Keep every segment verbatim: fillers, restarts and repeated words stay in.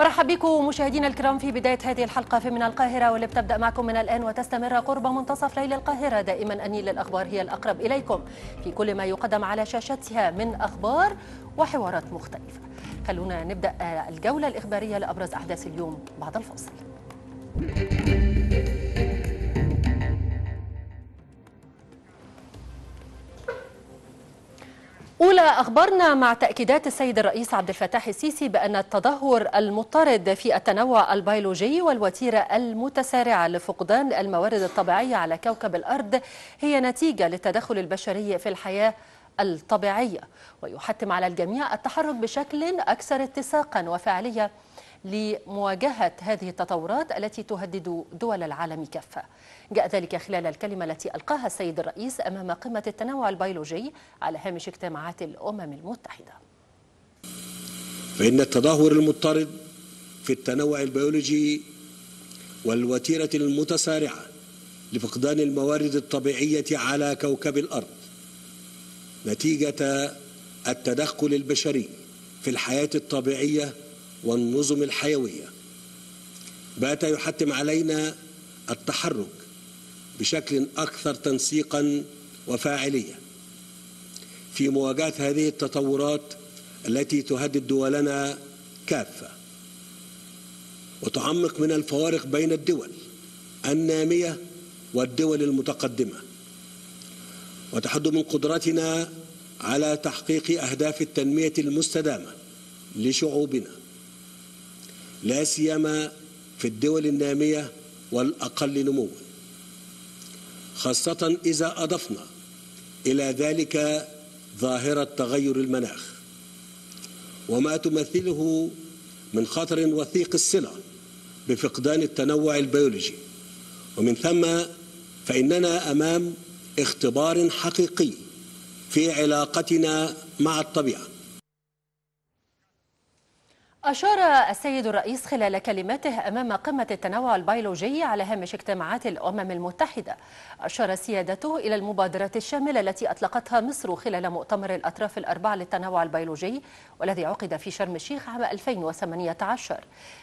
مرحب بكم مشاهدينا الكرام في بداية هذه الحلقة في من القاهرة، واللي بتبدأ معكم من الآن وتستمر قرب منتصف ليل القاهرة. دائما النيل الأخبار هي الأقرب إليكم في كل ما يقدم على شاشتها من أخبار وحوارات مختلفة. خلونا نبدأ الجولة الإخبارية لأبرز أحداث اليوم بعد الفاصل. أولى أخبارنا مع تأكيدات السيد الرئيس عبد الفتاح السيسي بأن التدهور المضطرد في التنوع البيولوجي والوتيرة المتسارعة لفقدان الموارد الطبيعية على كوكب الأرض هي نتيجة للتدخل البشري في الحياة الطبيعية، ويحتم على الجميع التحرك بشكل أكثر اتساقا وفعالية لمواجهة هذه التطورات التي تهدد دول العالم كافة. جاء ذلك خلال الكلمة التي ألقاها السيد الرئيس أمام قمة التنوع البيولوجي على هامش اجتماعات الأمم المتحدة. فإن التدهور المضطرد في التنوع البيولوجي والوتيرة المتسارعة لفقدان الموارد الطبيعية على كوكب الأرض نتيجة التدخل البشري في الحياة الطبيعية والنظم الحيوية بات يحتم علينا التحرك بشكل أكثر تنسيقا وفاعلية في مواجهة هذه التطورات التي تهدد دولنا كافة وتعمق من الفوارق بين الدول النامية والدول المتقدمة، وتحد من قدرتنا على تحقيق أهداف التنمية المستدامة لشعوبنا لا سيما في الدول النامية والأقل نموا، خاصة إذا أضفنا إلى ذلك ظاهرة تغير المناخ وما تمثله من خطر وثيق الصلة بفقدان التنوع البيولوجي. ومن ثم فإننا أمام اختبار حقيقي في علاقتنا مع الطبيعة. أشار السيد الرئيس خلال كلماته أمام قمة التنوع البيولوجي على هامش اجتماعات الأمم المتحدة، أشار سيادته إلى المبادرة الشاملة التي أطلقتها مصر خلال مؤتمر الأطراف الأربعة للتنوع البيولوجي والذي عقد في شرم الشيخ عام ألفين وثمانية عشر،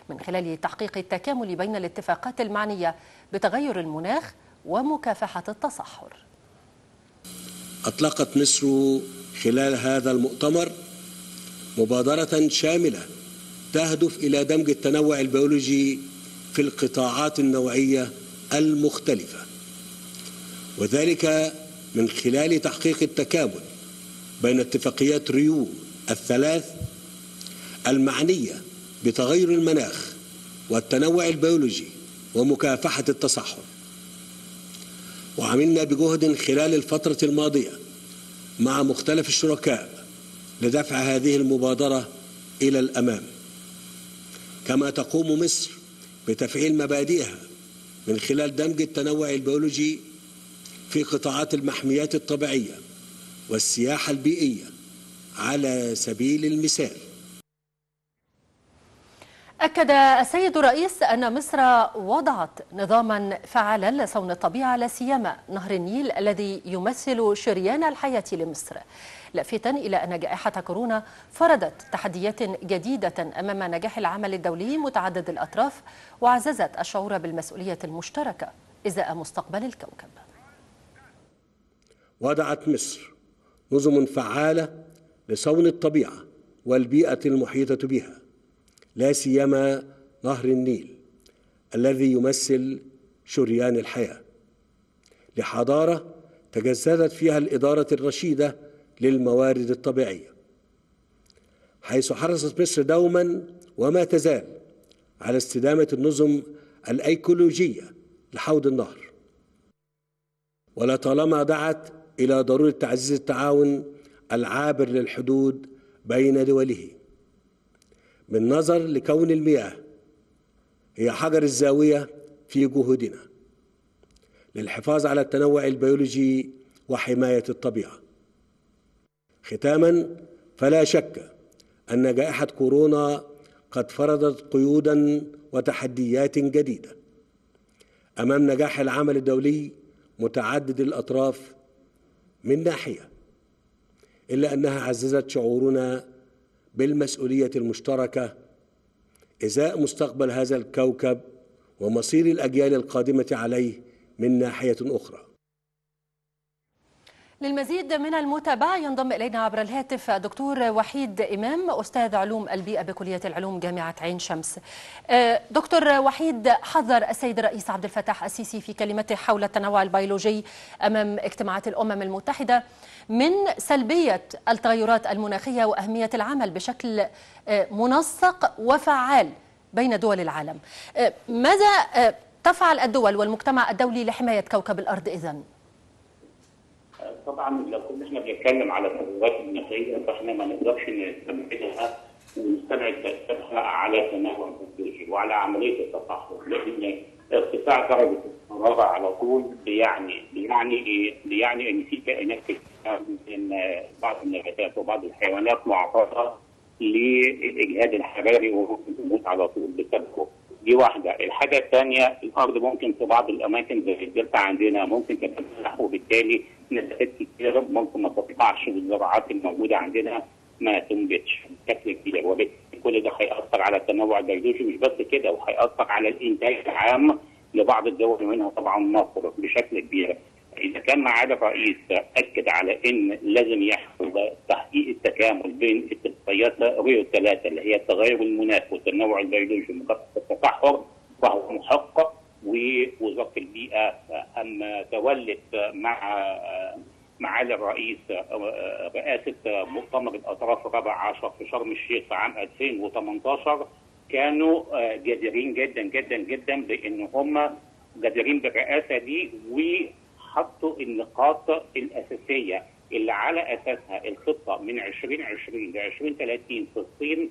من خلال تحقيق التكامل بين الاتفاقات المعنية بتغير المناخ ومكافحة التصحر. أطلقت مصر خلال هذا المؤتمر مبادرة شاملة تهدف إلى دمج التنوع البيولوجي في القطاعات النوعية المختلفة، وذلك من خلال تحقيق التكامل بين اتفاقيات ريو الثلاث المعنية بتغير المناخ والتنوع البيولوجي ومكافحة التصحر. وعملنا بجهد خلال الفترة الماضية مع مختلف الشركاء لدفع هذه المبادرة إلى الأمام، كما تقوم مصر بتفعيل مبادئها من خلال دمج التنوع البيولوجي في قطاعات المحميات الطبيعية والسياحة البيئية على سبيل المثال. أكد السيد الرئيس أن مصر وضعت نظاما فعالا لصون الطبيعة لا سيما نهر النيل الذي يمثل شريان الحياة لمصر، لافتا إلى أن جائحة كورونا فرضت تحديات جديدة أمام نجاح العمل الدولي متعدد الأطراف وعززت الشعور بالمسؤولية المشتركة إزاء مستقبل الكوكب. وضعت مصر نظم فعالة لصون الطبيعة والبيئة المحيطة بها لا سيما نهر النيل الذي يمثل شريان الحياة لحضارة تجسدت فيها الإدارة الرشيدة للموارد الطبيعية، حيث حرصت مصر دوما وما تزال على استدامة النظم الأيكولوجية لحوض النهر، ولطالما دعت إلى ضرورة تعزيز التعاون العابر للحدود بين دوله بالنظر لكون المياه هي حجر الزاوية في جهودنا للحفاظ على التنوع البيولوجي وحماية الطبيعة. ختاما فلا شك أن جائحة كورونا قد فرضت قيودا وتحديات جديدة أمام نجاح العمل الدولي متعدد الأطراف من ناحية، إلا أنها عززت شعورنا بالمسؤولية المشتركة إزاء مستقبل هذا الكوكب ومصير الأجيال القادمة عليه من ناحية أخرى. للمزيد من المتابعة ينضم إلينا عبر الهاتف دكتور وحيد إمام أستاذ علوم البيئة بكلية العلوم جامعة عين شمس. دكتور وحيد، حذر السيد الرئيس عبد الفتاح السيسي في كلمته حول التنوع البيولوجي أمام اجتماعات الأمم المتحدة من سلبية التغيرات المناخية وأهمية العمل بشكل منسق وفعال بين دول العالم. ماذا تفعل الدول والمجتمع الدولي لحماية كوكب الأرض إذن؟ طبعا لو كنا احنا بنتكلم على التغيرات المناخيه فاحنا ما نقدرش نستبعدها ونستبعد تاثيرها على التنوع البيولوجي وعلى عمليه التطهر، لان ارتفاع درجه الحراره على طول بيعني بيعني ايه؟ بيعني ان في كائنات كتير من بعض النباتات وبعض الحيوانات معرضه للاجهاد الحراري وممكن تموت على طول بسببه. دي واحده، الحاجه الثانيه الارض ممكن في بعض الاماكن زي الدلتا عندنا ممكن تتفتح وبالتالي نباتات كتير ممكن ما تطلعش والزراعات الموجوده عندنا ما تنبتش بشكل كبير، وبالتالي كل ده هيأثر على التنوع البيولوجي. مش بس كده، وهيأثر على الانتاج العام لبعض الدول ومنها طبعا مصر بشكل كبير. اذا كان معالي الرئيس اكد على ان لازم يحصل تحقيق التكامل بين اتفاقيات ريو الثلاثه اللي هي التغير المناخ والتنوع البيولوجي ومكافحه التبخر فهو محقق، ووزاره البيئه اما تولت مع معالي الرئيس رئاسه مؤتمر الاطراف الرابع عشر في شرم الشيخ في عام ألفين وثمانية عشر كانوا جادرين جدا جدا جدا بان هم جادرين بالرئاسه دي و حطوا النقاط الاساسيه اللي على اساسها الخطه من ألفين وعشرين ل ألفين وثلاثين في الصين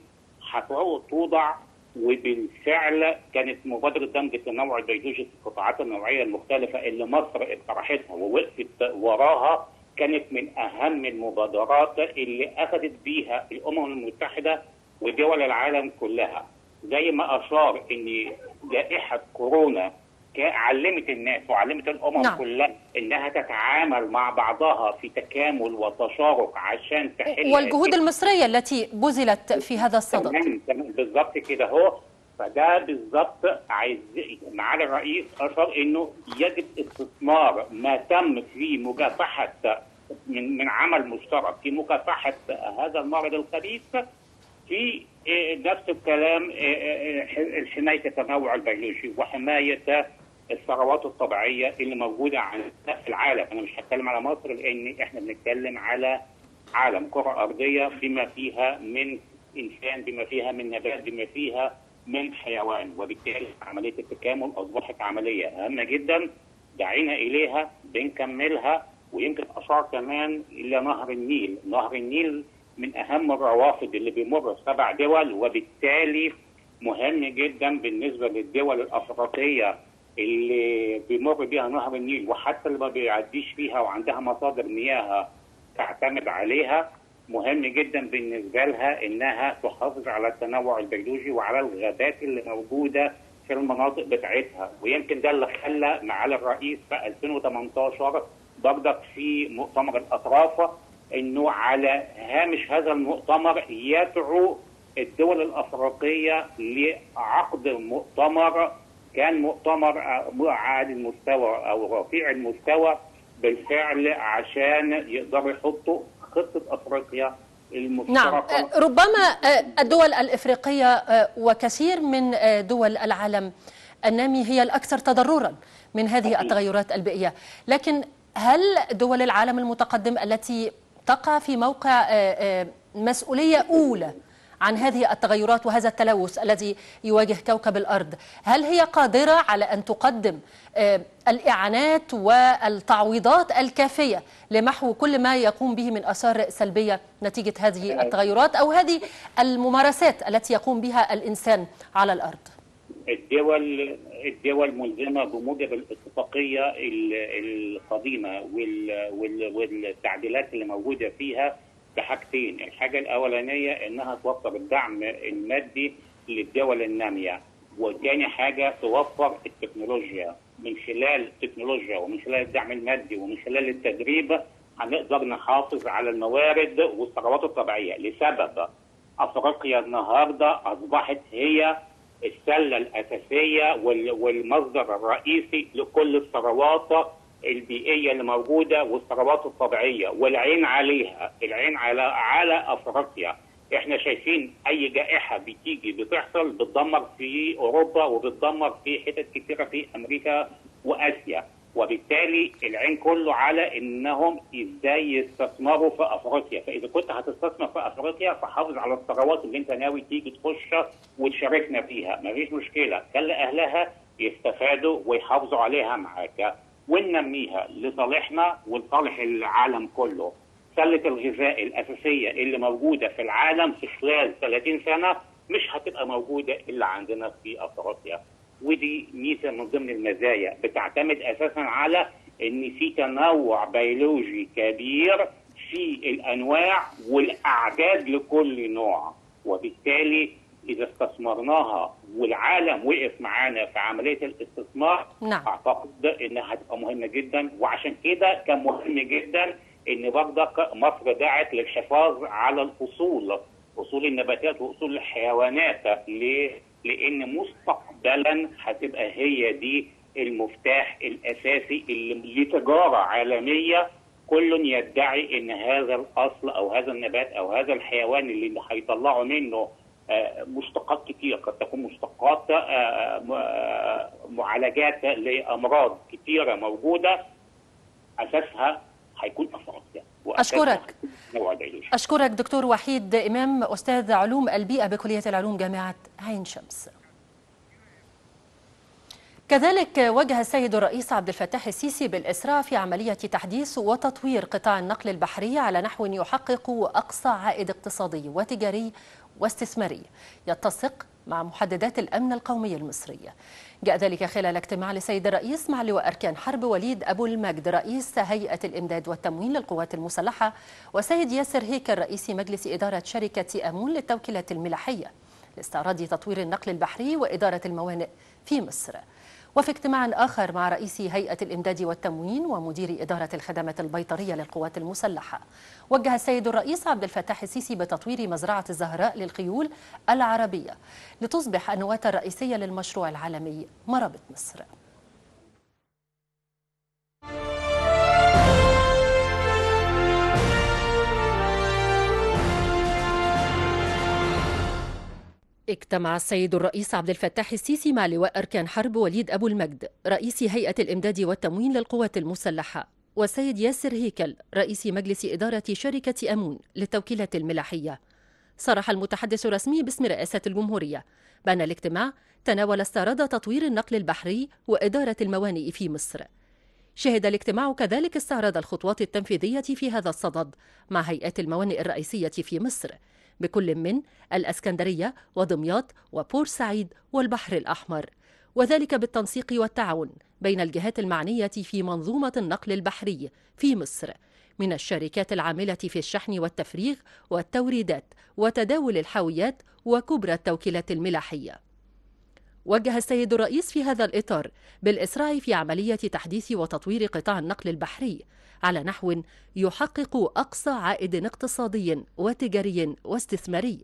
هتوضع، وبالفعل كانت مبادره دمج التنوع البيولوجي في القطاعات النوعيه المختلفه اللي مصر اقترحتها ووقفت وراها كانت من اهم المبادرات اللي اخذت بيها الامم المتحده ودول العالم كلها. زي ما اشار ان جائحه كورونا علمت الناس وعلمت الامم نعم. كلها انها تتعامل مع بعضها في تكامل وتشارك عشان تحل، والجهود المصريه التي بذلت في هذا الصدد بالظبط كده اهو. فده بالظبط عايز معالي الرئيس اشار انه يجب استثمار ما تم في مكافحه من من عمل مشترك في مكافحه هذا المرض الخبيث، في نفس الكلام حمايه التنوع البيولوجي وحمايه الثروات الطبيعيه اللي موجوده عندنا في العالم. انا مش هتكلم على مصر لان احنا بنتكلم على عالم كره ارضيه بما فيها من انسان بما فيها من نبات بما فيها من حيوان، وبالتالي عمليه التكامل اصبحت عمليه هامه جدا دعينا اليها بنكملها. ويمكن اشار كمان الى نهر النيل، نهر النيل من اهم الروافد اللي بيمر في سبع دول، وبالتالي مهم جدا بالنسبه للدول الافريقيه اللي بيمر بيها نهر النيل وحتى اللي ما بيعديش فيها وعندها مصادر مياه تعتمد عليها، مهم جدا بالنسبه لها انها تحافظ على التنوع البيولوجي وعلى الغابات اللي موجوده في المناطق بتاعتها. ويمكن ده اللي خلى معالي الرئيس في ألفين وثمانية عشر برضك في مؤتمر الاطراف انه على هامش هذا المؤتمر يدعو الدول الافريقيه لعقد مؤتمر كان مؤتمر عالي المستوى او رفيع المستوى بالفعل عشان يقدروا يحطوا خطه افريقيا المشتركه. نعم، ربما الدول الافريقيه وكثير من دول العالم النامي هي الاكثر تضررا من هذه التغيرات البيئيه، لكن هل دول العالم المتقدم التي تقع في موقع مسؤولية أولى عن هذه التغيرات وهذا التلوث الذي يواجه كوكب الأرض، هل هي قادرة على أن تقدم الإعانات والتعويضات الكافية لمحو كل ما يقوم به من آثار سلبية نتيجة هذه التغيرات أو هذه الممارسات التي يقوم بها الإنسان على الأرض؟ الدول الدول ملزمه بموجب الاتفاقيه القديمه والتعديلات اللي موجوده فيها بحاجتين، الحاجه الاولانيه انها توفر الدعم المادي للدول الناميه، وثاني حاجه توفر التكنولوجيا. من خلال التكنولوجيا ومن خلال الدعم المادي ومن خلال التدريب هنقدر نحافظ على الموارد والثروات الطبيعيه، لسبب افريقيا النهارده اصبحت هي السله الاساسيه والمصدر الرئيسي لكل الثروات البيئيه اللي موجوده والثروات الطبيعيه، والعين عليها، العين على على افريقيا. احنا شايفين اي جائحه بتيجي بتحصل بتدمر في اوروبا وبتدمر في حتت كثيره في امريكا واسيا، وبالتالي العين كله على انهم ازاي يستثمروا في افريقيا. فاذا كنت هتستثمر في افريقيا فحافظ على الثروات اللي انت ناوي تيجي تخشها وتشاركنا فيها، مفيش مشكله، خلي اهلها يستفادوا ويحافظوا عليها معاك وننميها لصالحنا ولصالح العالم كله. سله الغذاء الاساسيه اللي موجوده في العالم في خلال ثلاثين سنه مش هتبقى موجوده الا عندنا في افريقيا، ودي ميزه من ضمن المزايا. بتعتمد اساسا على ان في تنوع بيولوجي كبير في الانواع والاعداد لكل نوع، وبالتالي اذا استثمرناها والعالم وقف معانا في عمليه الاستثمار نعم. اعتقد انها هتبقى مهمه جدا، وعشان كده كان مهم جدا ان برضك مصر دعت للحفاظ على الاصول، اصول النباتات واصول الحيوانات. ليه؟ لان مستقبلا هتبقى هي دي المفتاح الاساسي اللي لتجاره عالميه كل يدعي ان هذا الاصل او هذا النبات او هذا الحيوان اللي هيطلعوا منه مشتقات كتير، قد تكون مشتقات معالجات لامراض كتيره موجوده، اساسها هيكون افريقيا. اشكرك اشكرك دكتور وحيد إمام، استاذ علوم البيئة بكلية العلوم جامعة عين شمس. كذلك وجه السيد الرئيس عبد الفتاح السيسي بالإسراع في عملية تحديث وتطوير قطاع النقل البحري على نحو يحقق أقصى عائد اقتصادي وتجاري واستثماري يتسق مع محددات الأمن القومي المصرية. جاء ذلك خلال اجتماع لسيد الرئيس مع لواء أركان حرب وليد أبو المجد رئيس هيئة الإمداد والتموين للقوات المسلحة، وسيد ياسر هيكل رئيس مجلس إدارة شركة أمون للتوكيلات الملاحية، لاستعراض تطوير النقل البحري وإدارة الموانئ في مصر. وفي اجتماع آخر مع رئيس هيئة الإمداد والتموين ومدير إدارة الخدمات البيطرية للقوات المسلحة، وجه السيد الرئيس عبد الفتاح السيسي بتطوير مزرعة الزهراء للخيول العربية لتصبح النواة الرئيسية للمشروع العالمي مرابط مصر. اجتمع السيد الرئيس عبد الفتاح السيسي مع لواء أركان حرب وليد أبو المجد رئيس هيئة الإمداد والتموين للقوات المسلحة، والسيد ياسر هيكل رئيس مجلس إدارة شركة أمون للتوكيلات الملاحية. صرح المتحدث الرسمي باسم رئاسة الجمهورية بأن الاجتماع تناول استعراض تطوير النقل البحري وإدارة الموانئ في مصر. شهد الاجتماع كذلك استعراض الخطوات التنفيذية في هذا الصدد مع هيئات الموانئ الرئيسية في مصر، بكل من الإسكندرية ودمياط وبورسعيد والبحر الأحمر، وذلك بالتنسيق والتعاون بين الجهات المعنية في منظومة النقل البحري في مصر من الشركات العاملة في الشحن والتفريغ والتوريدات وتداول الحاويات وكبرى التوكيلات الملاحية. وجه السيد الرئيس في هذا الإطار بالإسراع في عملية تحديث وتطوير قطاع النقل البحري على نحو يحقق أقصى عائد اقتصادي وتجاري واستثماري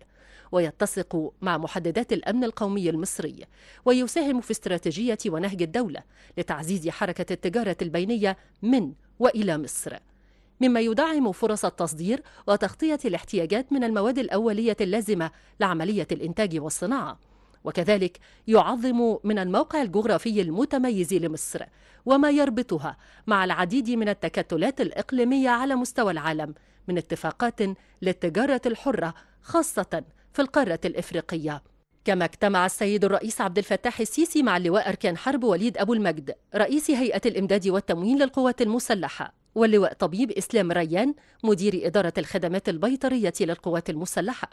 ويتسق مع محددات الأمن القومي المصري، ويساهم في استراتيجية ونهج الدولة لتعزيز حركة التجارة البينية من وإلى مصر، مما يدعم فرص التصدير وتغطية الاحتياجات من المواد الأولية اللازمة لعملية الإنتاج والصناعة، وكذلك يعظم من الموقع الجغرافي المتميز لمصر وما يربطها مع العديد من التكتلات الإقليمية على مستوى العالم من اتفاقات للتجارة الحرة خاصة في القارة الإفريقية. كما اجتمع السيد الرئيس عبد الفتاح السيسي مع اللواء أركان حرب وليد أبو المجد رئيس هيئة الإمداد والتموين للقوات المسلحة، واللواء طبيب إسلام ريان مدير إدارة الخدمات البيطرية للقوات المسلحة،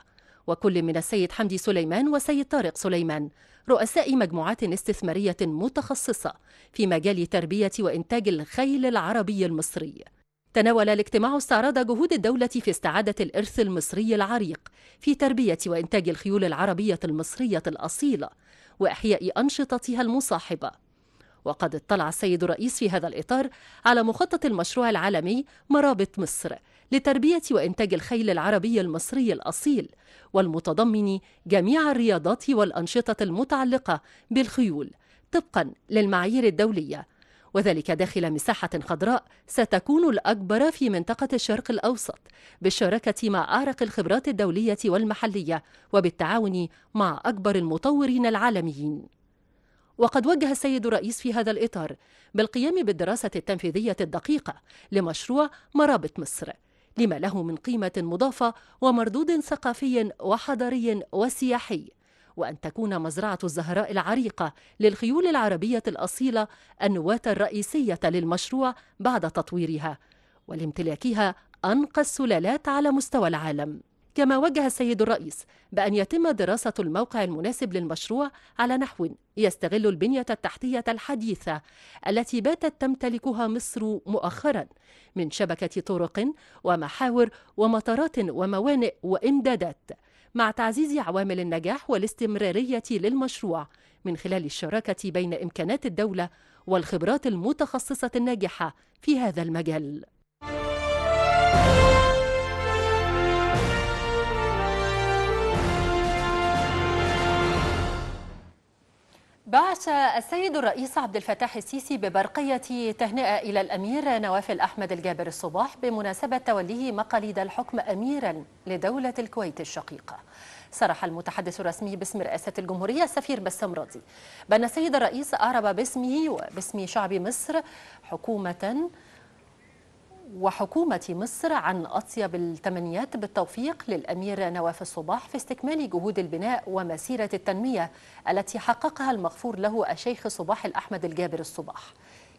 وكل من السيد حمدي سليمان والسيد طارق سليمان رؤساء مجموعات استثمارية متخصصة في مجال تربية وإنتاج الخيل العربي المصري. تناول الاجتماع استعراض جهود الدولة في استعادة الإرث المصري العريق في تربية وإنتاج الخيول العربية المصرية الأصيلة وإحياء أنشطتها المصاحبة. وقد اطلع السيد الرئيس في هذا الإطار على مخطط المشروع العالمي مرابط مصر لتربية وإنتاج الخيل العربي المصري الأصيل والمتضمن جميع الرياضات والأنشطة المتعلقة بالخيول طبقا للمعايير الدولية، وذلك داخل مساحة خضراء ستكون الأكبر في منطقة الشرق الأوسط بالشراكة مع أعرق الخبرات الدولية والمحلية وبالتعاون مع أكبر المطورين العالميين. وقد وجه السيد الرئيس في هذا الإطار بالقيام بالدراسة التنفيذية الدقيقة لمشروع مرابط مصر لما له من قيمة مضافة ومردود ثقافي وحضاري وسياحي، وأن تكون مزرعة الزهراء العريقة للخيول العربية الأصيلة النواة الرئيسية للمشروع بعد تطويرها ولامتلاكها أنقى السلالات على مستوى العالم. كما وجه السيد الرئيس بأن يتم دراسة الموقع المناسب للمشروع على نحو يستغل البنية التحتية الحديثة التي باتت تمتلكها مصر مؤخرا من شبكة طرق ومحاور ومطارات وموانئ وإمدادات، مع تعزيز عوامل النجاح والاستمرارية للمشروع من خلال الشراكة بين إمكانات الدولة والخبرات المتخصصة الناجحة في هذا المجال. بعث السيد الرئيس عبد الفتاح السيسي ببرقية تهنئة إلى الأمير نواف الأحمد الجابر الصباح بمناسبة توليه مقاليد الحكم أميرا لدولة الكويت الشقيقة. صرح المتحدث الرسمي باسم رئاسة الجمهورية السفير بسام راضي بأن السيد الرئيس أعرب باسمه وباسم شعب مصر حكومة وحكومة مصر عن أطيب التمنيات بالتوفيق للأمير نواف الصباح في استكمال جهود البناء ومسيرة التنمية التي حققها المغفور له الشيخ صباح الأحمد الجابر الصباح.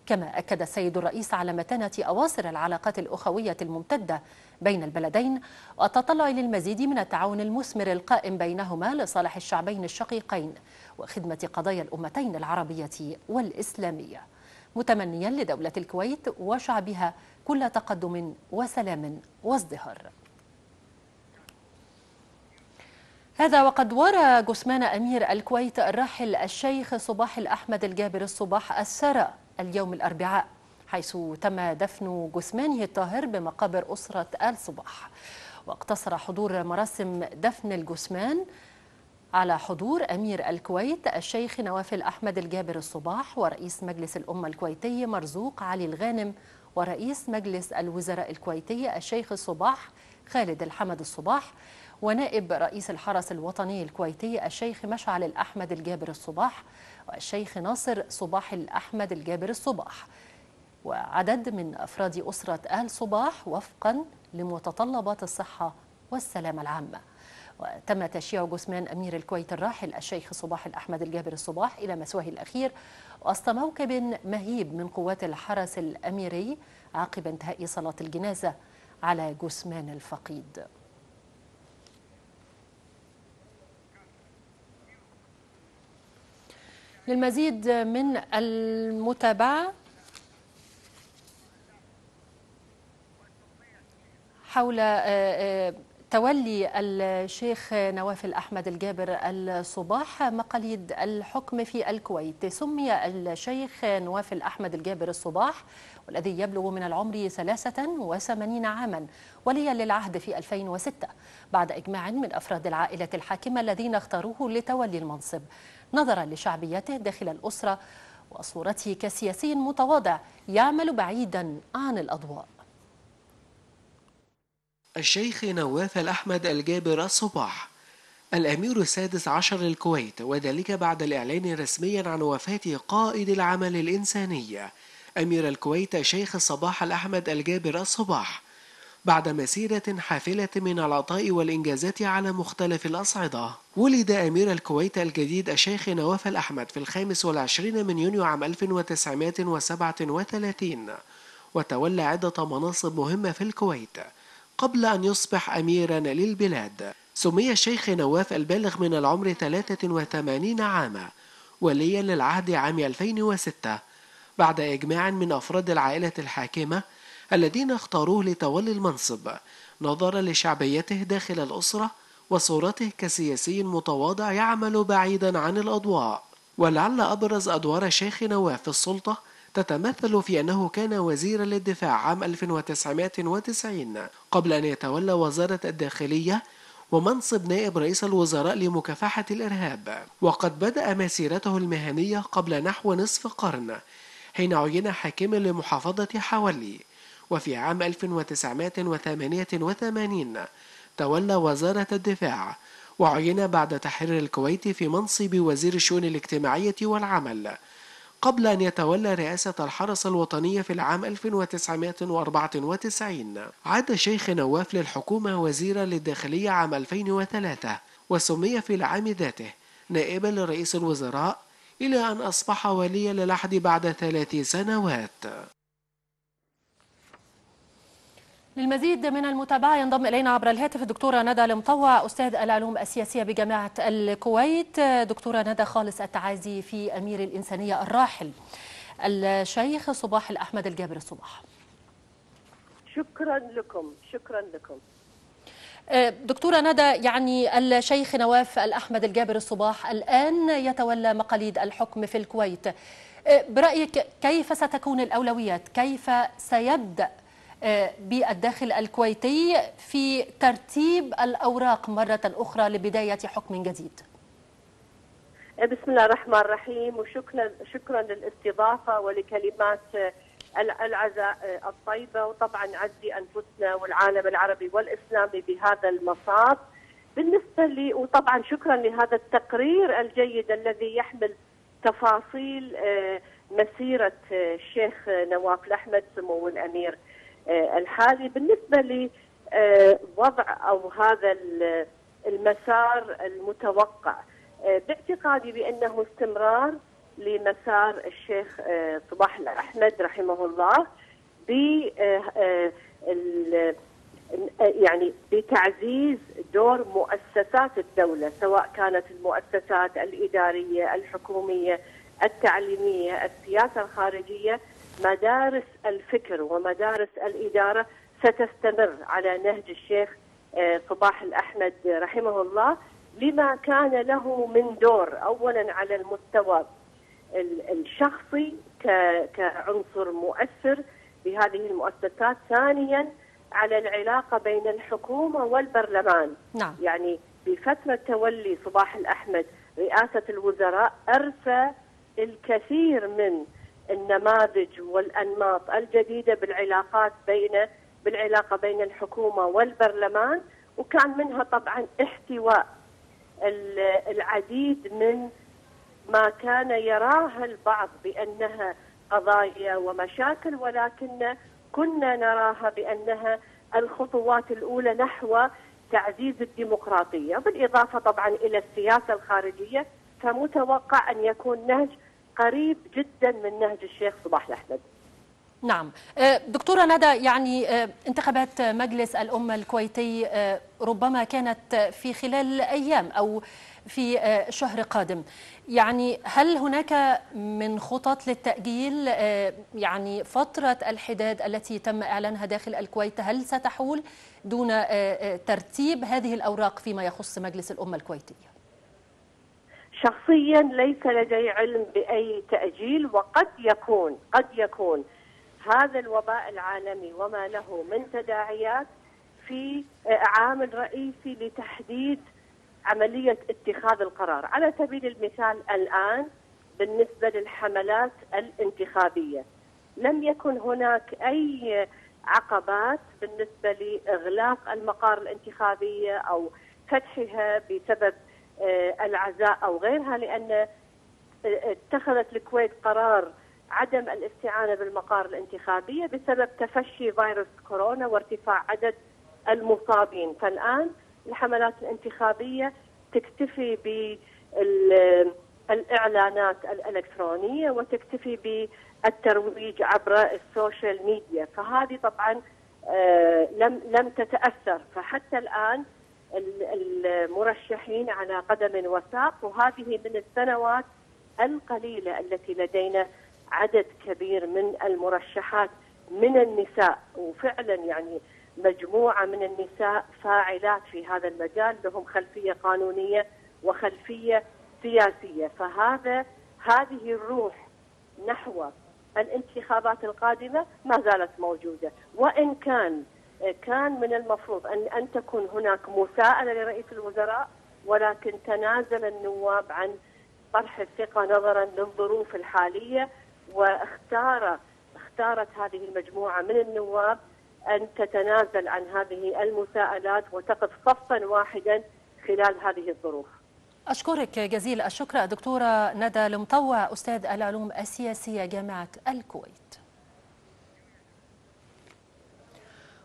كما أكد السيد الرئيس على متانة أواصر العلاقات الأخوية الممتدة بين البلدين والتطلع للمزيد من التعاون المثمر القائم بينهما لصالح الشعبين الشقيقين وخدمة قضايا الأمتين العربية والإسلامية، متمنيا لدولة الكويت وشعبها كل تقدم وسلام وازدهار. هذا وقد ورى جثمان أمير الكويت الراحل الشيخ صباح الأحمد الجابر الصباح الثرى اليوم الأربعاء، حيث تم دفن جثمانه الطاهر بمقابر أسرة آل صباح. واقتصر حضور مراسم دفن الجثمان على حضور أمير الكويت الشيخ نواف الأحمد الجابر الصباح ورئيس مجلس الأمة الكويتي مرزوق علي الغانم ورئيس مجلس الوزراء الكويتي الشيخ الصباح خالد الحمد الصباح ونائب رئيس الحرس الوطني الكويتي الشيخ مشعل الأحمد الجابر الصباح والشيخ ناصر صباح الأحمد الجابر الصباح وعدد من أفراد أسرة آل صباح وفقا لمتطلبات الصحة والسلامة العامة. وتم تشييع جثمان أمير الكويت الراحل الشيخ صباح الأحمد الجابر الصباح إلى مثواه الأخير وسط موكب مهيب من قوات الحرس الأميري عقب انتهاء صلاة الجنازة على جثمان الفقيد. للمزيد من المتابعة حول تولي الشيخ نواف الأحمد الجابر الصباح مقاليد الحكم في الكويت، سمي الشيخ نواف الأحمد الجابر الصباح والذي يبلغ من العمر ثلاثة وثمانين عاما وليا للعهد في ألفين وستة بعد إجماع من أفراد العائلة الحاكمة الذين اختاروه لتولي المنصب نظرا لشعبيته داخل الأسرة وصورته كسياسي متواضع يعمل بعيدا عن الأضواء. الشيخ نواف الأحمد الجابر الصباح الأمير السادس عشر للكويت، وذلك بعد الإعلان رسميا عن وفاة قائد العمل الإنساني أمير الكويت الشيخ صباح الأحمد الجابر الصباح بعد مسيرة حافلة من العطاء والإنجازات على مختلف الأصعدة. ولد أمير الكويت الجديد الشيخ نواف الأحمد في الخامس والعشرين من يونيو عام ألف وتسعمائة وسبعة وثلاثين وتولى عدة مناصب مهمة في الكويت قبل أن يصبح أميرا للبلاد. سمي الشيخ نواف البالغ من العمر ثلاثة وثمانين عاما وليا للعهد عام ألفين وستة بعد إجماع من أفراد العائلة الحاكمة الذين اختاروه لتولي المنصب نظرا لشعبيته داخل الأسرة وصورته كسياسي متواضع يعمل بعيدا عن الأضواء. ولعل أبرز أدوار الشيخ نواف في السلطة تتمثل في أنه كان وزيرا للدفاع عام ألف وتسعمائة وتسعين قبل أن يتولى وزارة الداخلية ومنصب نائب رئيس الوزراء لمكافحة الإرهاب. وقد بدأ مسيرته المهنية قبل نحو نصف قرن حين عين حاكما لمحافظة حوالي، وفي عام ألف وتسعمائة وثمانية وثمانين تولى وزارة الدفاع وعين بعد تحرير الكويت في منصب وزير الشؤون الاجتماعية والعمل قبل أن يتولى رئاسة الحرس الوطني في العام ألف وتسعمائة وأربعة وتسعين. عاد الشيخ نواف للحكومة وزيرا للداخلية عام ألفين وثلاثة وسمي في العام ذاته نائبا لرئيس الوزراء إلى أن أصبح وليا للعهد بعد ثلاث سنوات. للمزيد من المتابعة ينضم إلينا عبر الهاتف الدكتورة ندى المطوع أستاذ العلوم السياسية بجامعة الكويت. دكتورة ندى، خالص التعازي في أمير الإنسانية الراحل الشيخ صباح الأحمد الجابر الصباح. شكرا لكم. شكرا لكم دكتورة ندى. يعني الشيخ نواف الأحمد الجابر الصباح الآن يتولى مقاليد الحكم في الكويت، برأيك كيف ستكون الأولويات؟ كيف سيبدأ بالداخل الكويتي في ترتيب الأوراق مرة أخرى لبداية حكم جديد؟ بسم الله الرحمن الرحيم، وشكرا شكرا للاستضافة ولكلمات العزاء الطيبة، وطبعا عزي أنفسنا والعالم العربي والإسلامي بهذا المساط بالنسبة لي، وطبعا شكرا لهذا التقرير الجيد الذي يحمل تفاصيل مسيرة الشيخ نواف الأحمد سمو الأمير الحالي. بالنسبة لوضع أو هذا المسار المتوقع، باعتقادي بأنه استمرار لمسار الشيخ صباح الأحمد رحمه الله ب يعني بتعزيز دور مؤسسات الدولة، سواء كانت المؤسسات الإدارية الحكومية التعليمية السياسة الخارجية. مدارس الفكر ومدارس الإدارة ستستمر على نهج الشيخ صباح الأحمد رحمه الله لما كان له من دور، أولا على المستوى الشخصي كعنصر مؤثر بهذه المؤسسات، ثانيا على العلاقة بين الحكومة والبرلمان. نعم. يعني بفترة تولي صباح الأحمد رئاسة الوزراء أرسى الكثير من النماذج والأنماط الجديدة بالعلاقات بين بالعلاقة بين الحكومة والبرلمان، وكان منها طبعا احتواء العديد من ما كان يراها البعض بأنها قضايا ومشاكل، ولكن كنا نراها بأنها الخطوات الأولى نحو تعزيز الديمقراطية، بالإضافة طبعا إلى السياسة الخارجية. فمتوقع أن يكون نهج قريب جدا من نهج الشيخ صباح الأحمد. نعم دكتورة ندى، يعني انتخابات مجلس الأمة الكويتي ربما كانت في خلال أيام أو في شهر قادم، يعني هل هناك من خطط للتأجيل؟ يعني فترة الحداد التي تم إعلانها داخل الكويت هل ستحول دون ترتيب هذه الأوراق فيما يخص مجلس الأمة الكويتية؟ شخصيا ليس لدي علم بأي تأجيل، وقد يكون قد يكون هذا الوباء العالمي وما له من تداعيات في عامل رئيسي لتحديد عملية اتخاذ القرار. على سبيل المثال الآن بالنسبة للحملات الانتخابية لم يكن هناك أي عقبات بالنسبة لإغلاق المقار الانتخابية أو فتحها بسبب العزاء أو غيرها، لأن اتخذت الكويت قرار عدم الاستعانة بالمقار الانتخابية بسبب تفشي فيروس كورونا وارتفاع عدد المصابين. فالآن الحملات الانتخابية تكتفي بالإعلانات الإلكترونية وتكتفي بالترويج عبر السوشيال ميديا، فهذه طبعا لم لم تتأثر. فحتى الآن المرشحين على قدم وساق، وهذه من السنوات القليلة التي لدينا عدد كبير من المرشحات من النساء، وفعلا يعني مجموعة من النساء فاعلات في هذا المجال لهم خلفية قانونية وخلفية سياسية. فهذا هذه الروح نحو الانتخابات القادمة ما زالت موجودة، وإن كان كان من المفروض أن أن تكون هناك مساءلة لرئيس الوزراء، ولكن تنازل النواب عن طرح الثقة نظرا للظروف الحالية، واختار اختارت هذه المجموعة من النواب أن تتنازل عن هذه المساءلات وتقف صفا واحدا خلال هذه الظروف. أشكرك جزيل الشكر دكتورة ندى المطوع، أستاذ العلوم السياسية جامعة الكويت.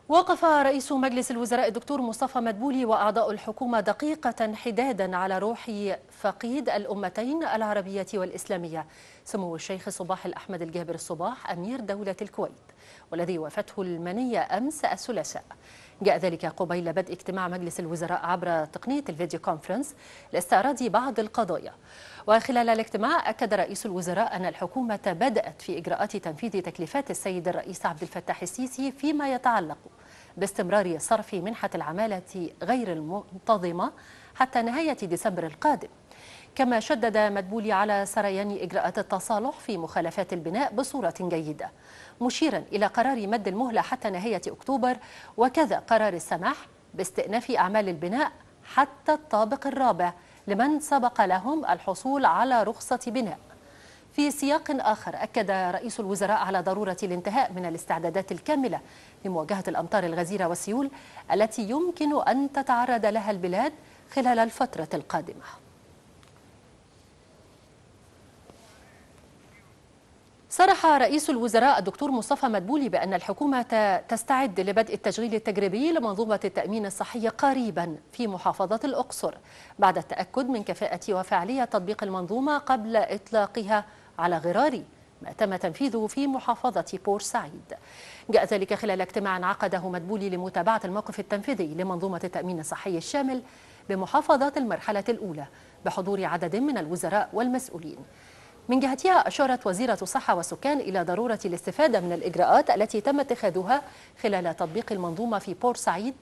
وقف رئيس مجلس الوزراء الدكتور مصطفى مدبولي وأعضاء الحكومة دقيقة حدادا على روح فقيد الأمتين العربية والإسلامية، سمو الشيخ صباح الأحمد الجابر الصباح أمير دولة الكويت، والذي وافته المنية أمس الثلاثاء. جاء ذلك قبيل بدء اجتماع مجلس الوزراء عبر تقنية الفيديو كونفرنس لاستعراض بعض القضايا. وخلال الاجتماع أكد رئيس الوزراء أن الحكومة بدأت في إجراءات تنفيذ تكليفات السيد الرئيس عبد الفتاح السيسي فيما يتعلق باستمرار صرف منحة العمالة غير المنتظمة حتى نهاية ديسمبر القادم. كما شدد مدبولي على سريان إجراءات التصالح في مخالفات البناء بصورة جيدة، مشيرا إلى قرار مد المهلة حتى نهاية أكتوبر، وكذا قرار السماح باستئناف أعمال البناء حتى الطابق الرابع لمن سبق لهم الحصول على رخصة بناء. في سياق آخر، أكد رئيس الوزراء على ضرورة الانتهاء من الاستعدادات الكاملة لمواجهة الأمطار الغزيرة والسيول التي يمكن أن تتعرض لها البلاد خلال الفترة القادمة. صرح رئيس الوزراء الدكتور مصطفى مدبولي بأن الحكومة تستعد لبدء التشغيل التجريبي لمنظومة التأمين الصحي قريبا في محافظة الأقصر، بعد التأكد من كفاءة وفعالية تطبيق المنظومة قبل إطلاقها على غرار ما تم تنفيذه في محافظة بورسعيد. جاء ذلك خلال اجتماع عقده مدبولي لمتابعة الموقف التنفيذي لمنظومة التأمين الصحي الشامل بمحافظات المرحلة الأولى بحضور عدد من الوزراء والمسؤولين. من جهتها، أشارت وزيرة الصحة والسكان إلى ضرورة الاستفادة من الإجراءات التي تم اتخاذها خلال تطبيق المنظومة في بورسعيد،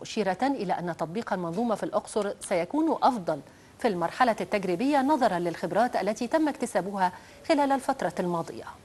مشيرة إلى أن تطبيق المنظومة في الأقصر سيكون أفضل في المرحلة التجريبية نظرا للخبرات التي تم اكتسابها خلال الفترة الماضية.